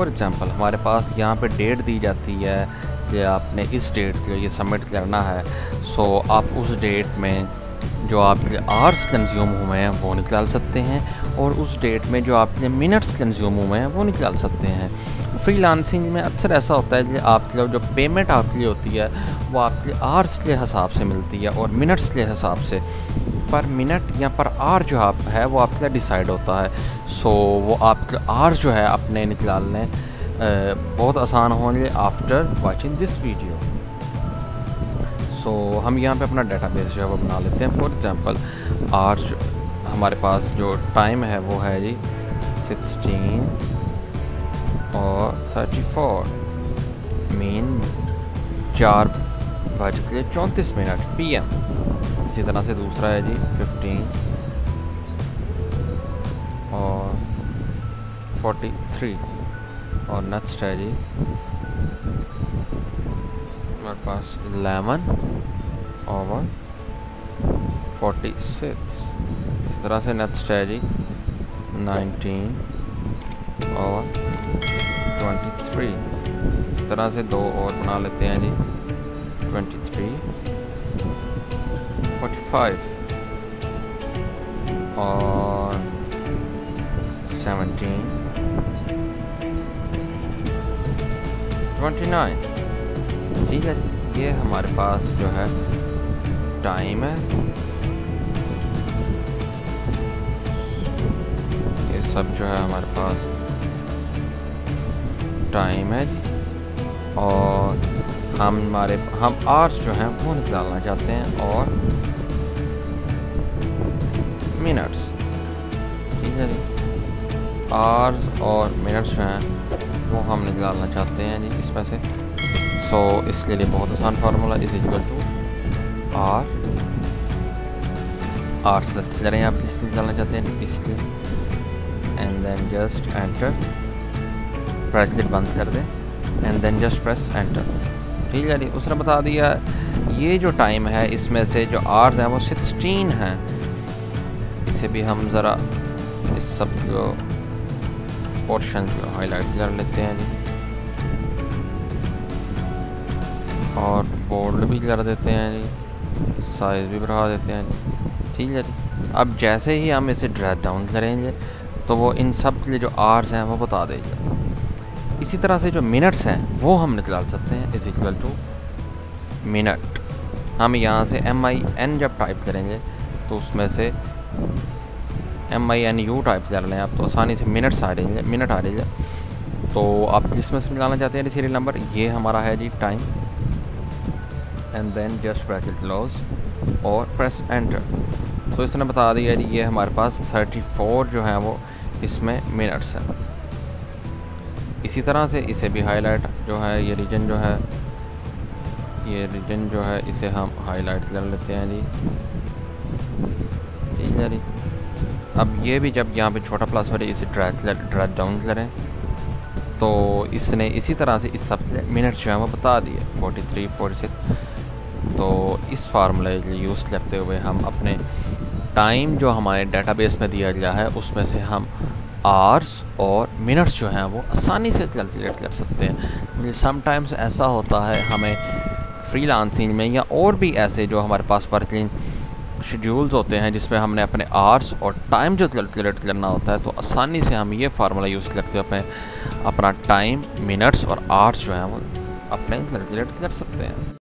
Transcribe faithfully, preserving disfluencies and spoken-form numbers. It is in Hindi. फॉर एग्ज़ाम्पल हमारे पास यहाँ पे डेट दी जाती है कि आपने इस डेट को ये सबमिट करना है, सो आप उस डेट में जो आपके आवर्स कंज्यूम हुए हैं वो निकाल सकते हैं, और उस डेट में जो आपके मिनट्स कंज्यूम हुए हैं वो निकाल सकते हैं। फ्रीलांसिंग में अक्सर ऐसा होता है कि आपका जो पेमेंट आपके लिए होती है वो आपके आवर्स के हिसाब से मिलती है और मिनट्स के हिसाब से, पर मिनट या पर आवर जो आप है वो आपका डिसाइड होता है। सो वो आपके आवर्स जो है अपने निकालने बहुत आसान होंगे after watching this video. So हम यहाँ पे अपना डेटाबेस जो है वो बना लेते हैं। फॉर एग्जांपल आवर्स हमारे पास जो टाइम है वो है जी सिक्सटीन और थर्टी फोर, मीन चार बज के चौंतीस मिनट पी एम। इसी तरह से दूसरा है जी फिफ्टीन और फोर्टी थ्री, और नेक्स्ट है जी हमारे पास इलेवन और फोर्टी सिक्स। इसी तरह से नेक्स्ट है जी नाइनटीन और ट्वेंटी थ्री। इस तरह से दो और बना लेते हैं जी ट्वेंटी थ्री, फोर्टी फाइव और सेवनटीन, ट्वेंटी नाइन। ठीक है, ये हमारे पास जो है टाइम है, ये सब जो है हमारे पास टाइम है, और हम हमारे हम आवर्स जो हैं वो निकालना चाहते हैं और मिनट्स। ठीक है जी, आवर्स और मिनट्स जो हैं वो हम निकालना चाहते हैं जी इसमें से। सो so, इसके लिए बहुत आसान formula is equal to R R select करें आप किस निकालना चाहते हैं इसलिए, and then just enter, bracket बंद कर दें and then just press enter. ठीक है जी, उसने बता दिया ये जो टाइम है इसमें से जो आवर्स हैं वो सिक्सटीन हैं। इसे भी हम ज़रा इस सब जो पोर्शन को हाईलाइट कर लेते हैं जी, और बोल्ड भी कर देते हैं जी, साइज़ भी बढ़ा देते हैं जी। ठीक है जी, अब जैसे ही हम इसे ड्रैग डाउन करेंगे तो वो इन सब के लिए जो आवर्स हैं वो बता देगा। इसी तरह से जो मिनट्स हैं वो हम निकाल सकते हैं इज इक्वल टू मिनट। हम यहाँ से एम आई एन जब टाइप करेंगे तो उसमें से M I N U type कर लें आप, तो आसानी से मिनट्स आ रही है मिनट आ रही है। तो आप जिसमें से निकालना चाहते हैं सीरियल नंबर, ये हमारा है जी time, and then just bracket close और प्रेस एंटर। तो इसने बता दिया जी ये हमारे पास थर्टी फोर जो है वो इसमें मिनट्स हैं। इसी तरह से इसे भी हाईलाइट जो है ये रीजन जो है ये रीजन जो है इसे हम हाईलाइट कर लेते हैं जी। ठीक है जी, अब ये भी जब यहाँ पे छोटा प्लस हो रहा है इसे ड्रैग ड्रैग डाउन करें तो इसने इसी तरह से इस सब मिनट जो है वो बता दिए फोर्टी थ्री फोर्टी सिक्स। तो इस फार्मूले के यूज़ करते हुए हम अपने टाइम जो हमारे डेटाबेस में दिया गया है उसमें से हम आवर्स और मिनट्स जो हैं वो आसानी से कैलकुलेट कर सकते हैं। समटाइम्स ऐसा होता है हमें फ्रीलांसिंग में, या और भी ऐसे जो हमारे पास वर्किंग शेड्यूल्स होते हैं जिसमें हमने अपने आवर्स और टाइम जो कैलकुलेट करना होता है, तो आसानी से हम ये फार्मूला यूज़ करते हुए अपने अपना टाइम, मिनट्स और आवर्स जो हैं वो अपने कैलकुलेट कर सकते हैं।